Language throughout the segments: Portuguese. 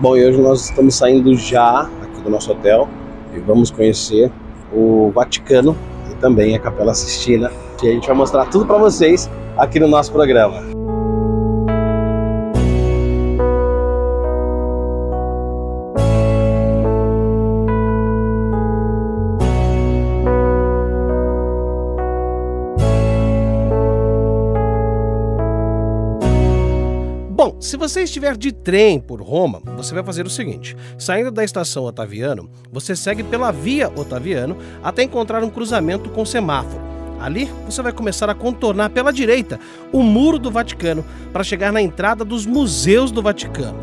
Bom, e hoje nós estamos saindo já aqui do nosso hotel e vamos conhecer o Vaticano e também a Capela Sistina, que a gente vai mostrar tudo para vocês aqui no nosso programa. Bom, se você estiver de trem por Roma, você vai fazer o seguinte: saindo da estação Otaviano, você segue pela via Otaviano até encontrar um cruzamento com semáforo. Ali, você vai começar a contornar pela direita o Muro do Vaticano para chegar na entrada dos Museus do Vaticano.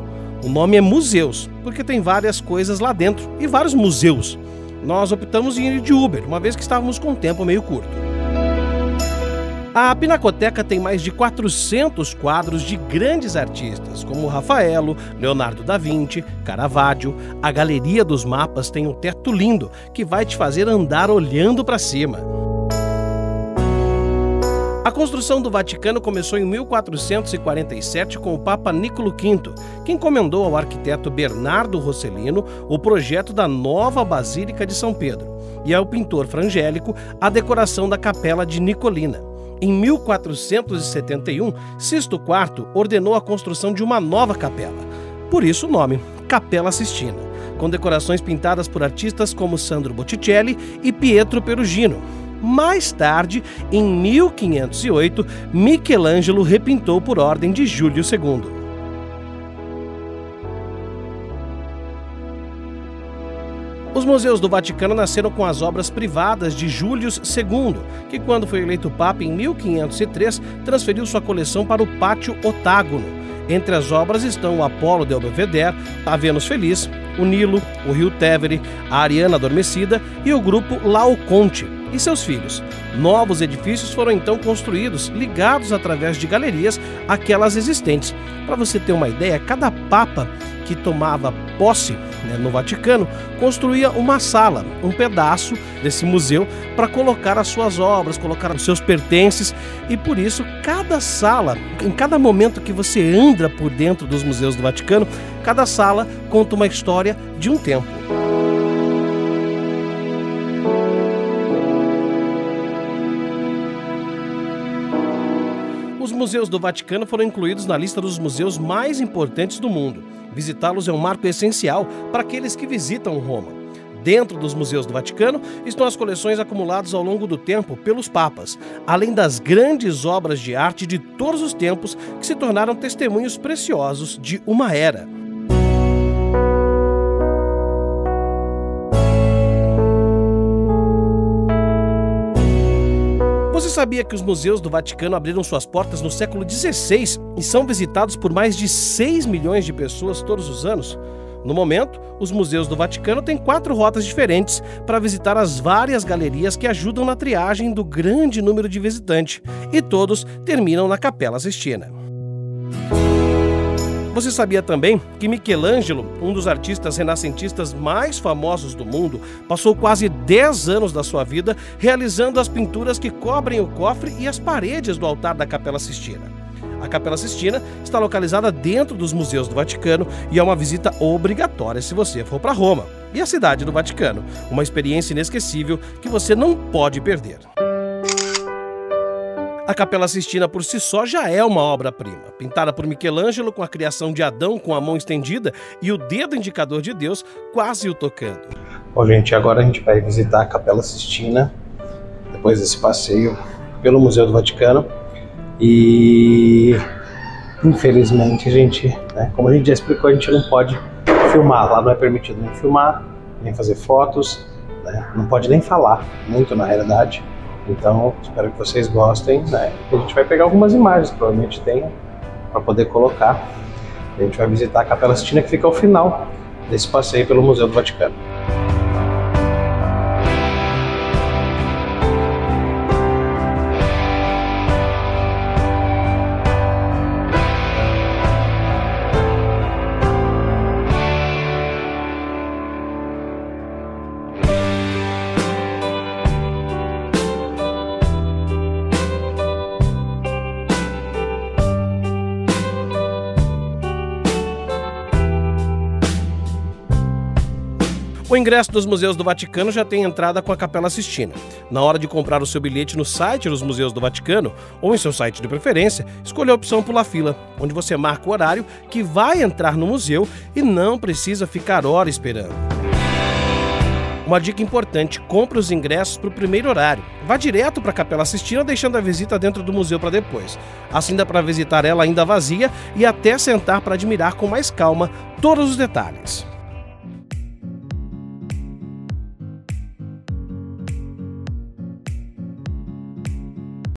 O nome é Museus, porque tem várias coisas lá dentro e vários museus. Nós optamos em ir de Uber, uma vez que estávamos com um tempo meio curto. A Pinacoteca tem mais de 400 quadros de grandes artistas, como Raffaello, Leonardo da Vinci, Caravaggio. A Galeria dos Mapas tem um teto lindo, que vai te fazer andar olhando para cima. A construção do Vaticano começou em 1447 com o Papa Nicolau V, que encomendou ao arquiteto Bernardo Rossellino o projeto da nova Basílica de São Pedro e ao pintor Frangélico a decoração da Capela de Nicolina. Em 1471, Sisto IV ordenou a construção de uma nova capela, por isso o nome, Capela Sistina, com decorações pintadas por artistas como Sandro Botticelli e Pietro Perugino. Mais tarde, em 1508, Michelangelo repintou por ordem de Júlio II. Os museus do Vaticano nasceram com as obras privadas de Júlio II, que quando foi eleito Papa em 1503, transferiu sua coleção para o Pátio Otágono. Entre as obras estão o Apolo de Belvedere, a Vênus Feliz, o Nilo, o Rio Tevere, a Ariana Adormecida e o grupo Laoconte e seus filhos. Novos edifícios foram então construídos, ligados através de galerias àquelas existentes. Para você ter uma ideia, cada Papa que tomava posse no Vaticano construía uma sala, um pedaço desse museu para colocar as suas obras, colocar os seus pertences, e por isso cada sala, em cada momento que você anda por dentro dos museus do Vaticano, cada sala conta uma história de um tempo. Os museus do Vaticano foram incluídos na lista dos museus mais importantes do mundo. Visitá-los é um marco essencial para aqueles que visitam Roma. Dentro dos museus do Vaticano estão as coleções acumuladas ao longo do tempo pelos papas, além das grandes obras de arte de todos os tempos que se tornaram testemunhos preciosos de uma era. Você sabia que os museus do Vaticano abriram suas portas no século XVI e são visitados por mais de 6 milhões de pessoas todos os anos? No momento, os museus do Vaticano têm 4 rotas diferentes para visitar as várias galerias que ajudam na triagem do grande número de visitantes, e todos terminam na Capela Sistina. Você sabia também que Michelangelo, um dos artistas renascentistas mais famosos do mundo, passou quase 10 anos da sua vida realizando as pinturas que cobrem o cofre e as paredes do altar da Capela Sistina? A Capela Sistina está localizada dentro dos museus do Vaticano e é uma visita obrigatória se você for para Roma e a cidade do Vaticano. Uma experiência inesquecível que você não pode perder. A Capela Sistina por si só já é uma obra-prima. Pintada por Michelangelo com a criação de Adão com a mão estendida e o dedo indicador de Deus quase o tocando. Bom, gente, agora a gente vai visitar a Capela Sistina, depois desse passeio pelo Museu do Vaticano. E infelizmente, a gente, como a gente já explicou, a gente não pode filmar. Lá não é permitido nem filmar, nem fazer fotos, não pode nem falar muito na realidade. Então, espero que vocês gostem, A gente vai pegar algumas imagens, provavelmente tenha, para poder colocar. A gente vai visitar a Capela Sistina, que fica ao final desse passeio pelo Museu do Vaticano. O ingresso dos Museus do Vaticano já tem entrada com a Capela Sistina. Na hora de comprar o seu bilhete no site dos Museus do Vaticano, ou em seu site de preferência, escolha a opção Pula Fila, onde você marca o horário que vai entrar no museu e não precisa ficar hora esperando. Uma dica importante, compre os ingressos para o primeiro horário. Vá direto para a Capela Sistina, deixando a visita dentro do museu para depois. Assim dá para visitar ela ainda vazia e até sentar para admirar com mais calma todos os detalhes.